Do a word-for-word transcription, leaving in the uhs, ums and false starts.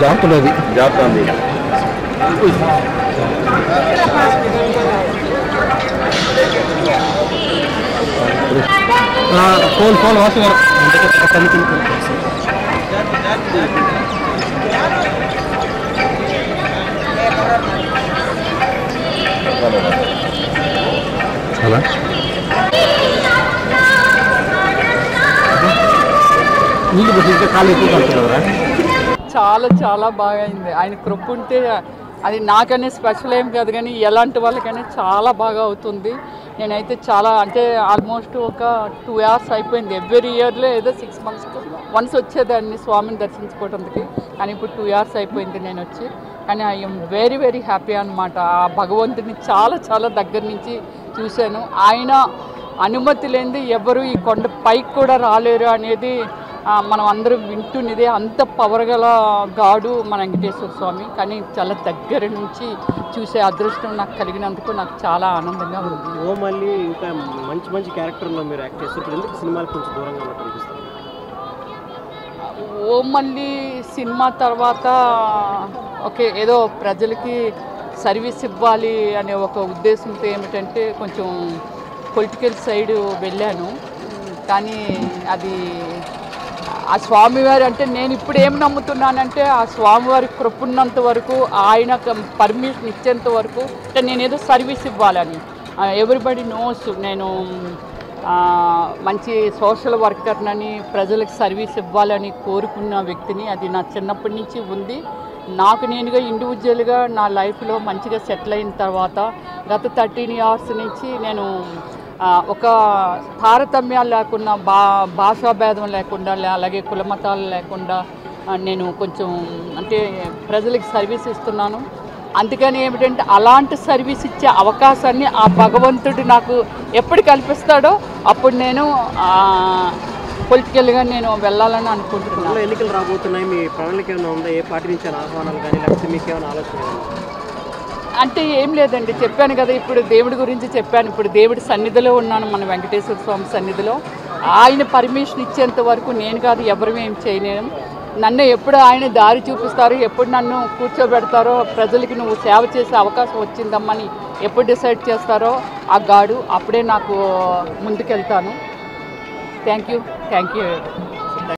జాతరది జాతంది phone phone Vasu గారు అలా నీళ్ళు పెట్టింటే కాలు ఎక్కువ కలుగుతున్నారా? చాలా చాలా బాగా అయింది. ఆయన కృప ఉంటే అది నాకనే స్పెషల్ ఏం కాదు, కానీ ఎలాంటి వాళ్ళకైనా చాలా బాగా అవుతుంది. నేనైతే చాలా అంటే ఆల్మోస్ట్ ఒక టూ అవర్స్ అయిపోయింది. ఎవ్రీ ఇయర్లో ఏదో సిక్స్ మంత్స్ వన్స్ వచ్చేదాన్ని స్వామిని దర్శించుకోవడానికి, కానీ ఇప్పుడు టూ అవర్స్ అయిపోయింది నేను వచ్చి. కానీ ఐఎమ్ వెరీ వెరీ హ్యాపీ అనమాట. ఆ భగవంతుని చాలా చాలా దగ్గర నుంచి చూశాను. ఆయన అనుమతి లేనిది ఎవరు ఈ కొండ పైకి కూడా రాలేరు అనేది మనం అందరూ వింటున్నదే. అంత పవర్ గల గాడు మన వెంకటేశ్వర స్వామి, కానీ చాలా దగ్గర నుంచి చూసే అదృష్టం నాకు కలిగినందుకు నాకు చాలా ఆనందంగా ఉంది. ఓ మళ్ళీ ఇంకా మంచి మంచి క్యారెక్టర్లో మీరు యాక్ట్ చేస్తున్నందుకు సినిమాలు కొంచెం దూరంగా అనిపిస్తుంది. ఓ మళ్ళీ సినిమా తర్వాత ఓకే ఏదో ప్రజలకి సర్వీస్ ఇవ్వాలి అనే ఒక ఉద్దేశంతో ఏమిటంటే కొంచెం పొలిటికల్ సైడ్ వెళ్ళాను, కానీ అది ఆ స్వామివారి అంటే నేను ఇప్పుడు ఏం నమ్ముతున్నానంటే ఆ స్వామివారి కృప ఉన్నంత వరకు, ఆయన పర్మిషన్ ఇచ్చేంత వరకు, అంటే నేనేదో సర్వీస్ ఇవ్వాలని. ఎవ్రీబడి నోస్ నేను మంచి సోషల్ వర్కర్నని, ప్రజలకు సర్వీస్ ఇవ్వాలని కోరుకున్న వ్యక్తిని. అది నా చిన్నప్పటి నుంచి ఉంది. నాకు నేనుగా ఇండివిజువల్గా నా లైఫ్లో మంచిగా సెటిల్ అయిన తర్వాత గత థర్టీన్ ఇయర్స్ నుంచి నేను ఒక తారతమ్యాలు లేకుండా, బా భాషాభేదం లేకుండా, అలాగే కులమతాలు లేకుండా నేను కొంచెం అంటే ప్రజలకు సర్వీస్ ఇస్తున్నాను. అందుకని ఏమిటంటే అలాంటి సర్వీస్ ఇచ్చే అవకాశాన్ని ఆ భగవంతుడు నాకు ఎప్పుడు కల్పిస్తాడో అప్పుడు నేను పొలిటికల్గా నేను వెళ్ళాలని అనుకుంటున్నాను. ఎన్నికలు రాబోతున్నాయి, మీ ప్రణాళిక ఏమైనా ఉందా? ఏ పార్టీ నుంచి ఆహ్వానాలు కానీ లేకపోతే మీకు ఏమైనా ఆలోచన? అంటే ఏం లేదండి, చెప్పాను కదా ఇప్పుడు దేవుడి గురించి చెప్పాను. ఇప్పుడు దేవుడి సన్నిధిలో ఉన్నాను, మన వెంకటేశ్వర స్వామి సన్నిధిలో. ఆయన పర్మిషన్ ఇచ్చేంత వరకు నేను కాదు ఎవరిమే ఏం చేయలేను. నన్ను ఎప్పుడు ఆయన దారి చూపిస్తారో, ఎప్పుడు నన్ను కూర్చోబెడతారో, ప్రజలకి నువ్వు సేవ చేసే అవకాశం వచ్చిందమ్మని ఎప్పుడు డిసైడ్ చేస్తారో ఆ గాడు, అప్పుడే నాకు ముందుకెళ్తాను. Thank you thank you.